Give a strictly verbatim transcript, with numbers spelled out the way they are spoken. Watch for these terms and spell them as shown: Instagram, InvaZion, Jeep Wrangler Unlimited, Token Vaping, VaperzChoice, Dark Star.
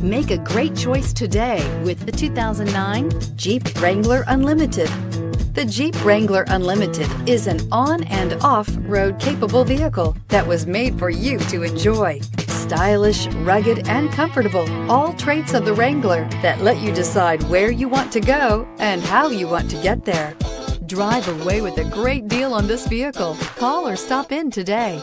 Make a great choice today with the two thousand nine Jeep Wrangler Unlimited. The Jeep Wrangler Unlimited is an on and off-road capable vehicle that was made for you to enjoy. Stylish, rugged, and comfortable, all traits of the Wrangler that let you decide where you want to go and how you want to get there. Drive away with a great deal on this vehicle. Call or stop in today.